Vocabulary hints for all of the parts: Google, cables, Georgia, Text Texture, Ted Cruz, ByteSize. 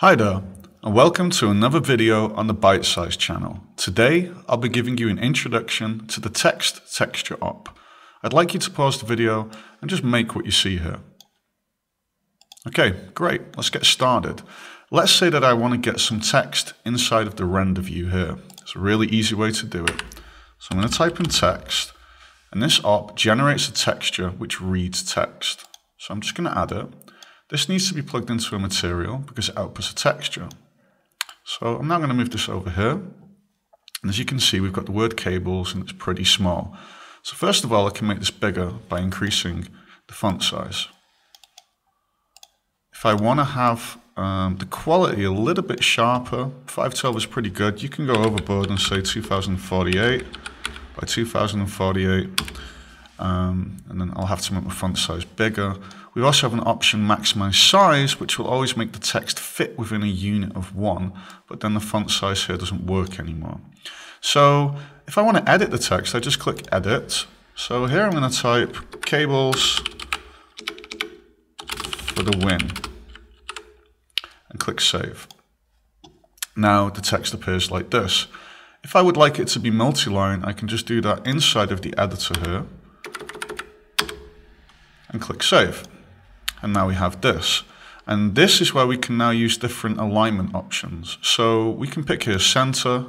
Hi there, and welcome to another video on the ByteSize channel. Today, I'll be giving you an introduction to the Text Texture op. I'd like you to pause the video and just make what you see here. Okay, great, let's get started. Let's say that I want to get some text inside of the render view here. It's a really easy way to do it. So I'm going to type in text, and this op generates a texture which reads text. So I'm just going to add it. This needs to be plugged into a material because it outputs a texture. So I'm now going to move this over here. And as you can see, we've got the word cables and it's pretty small. So first of all, I can make this bigger by increasing the font size. If I want to have the quality a little bit sharper, 512 is pretty good. You can go overboard and say 2048 by 2048. And then I'll have to make my font size bigger. We also have an option maximize size, which will always make the text fit within a unit of one, but then the font size here doesn't work anymore. So if I want to edit the text, I just click edit. So here I'm going to type cables for the win and click save. Now the text appears like this. If I would like it to be multi-line, I can just do that inside of the editor here and click save. And now we have this. And this is where we can now use different alignment options. So we can pick here center,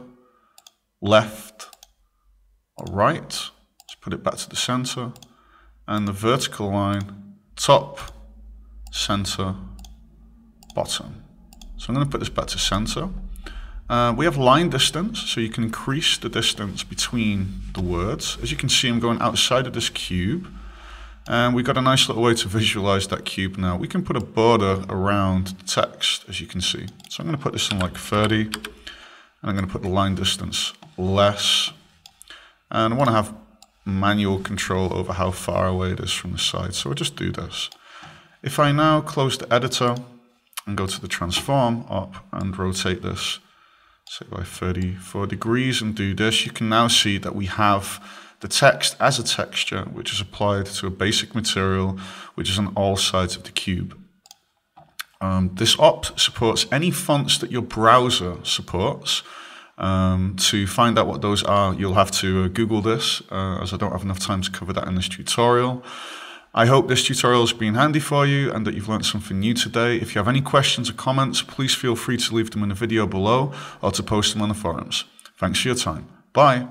left, or right. Let's put it back to the center. And the vertical line, top, center, bottom. So I'm going to put this back to center. We have line distance, so you can increase the distance between the words. As you can see, I'm going outside of this cube. And we've got a nice little way to visualize that cube now. We can put a border around the text, as you can see. So I'm going to put this in like 30, and I'm going to put the line distance less. And I want to have manual control over how far away it is from the side, so I'll just do this. If I now close the editor and go to the transform up and rotate this, say by 34 degrees and do this, you can now see that we have the text as a texture, which is applied to a basic material, which is on all sides of the cube. This op supports any fonts that your browser supports. To find out what those are, you'll have to Google this, as I don't have enough time to cover that in this tutorial. I hope this tutorial has been handy for you and that you've learned something new today. If you have any questions or comments, please feel free to leave them in the video below or to post them on the forums. Thanks for your time. Bye.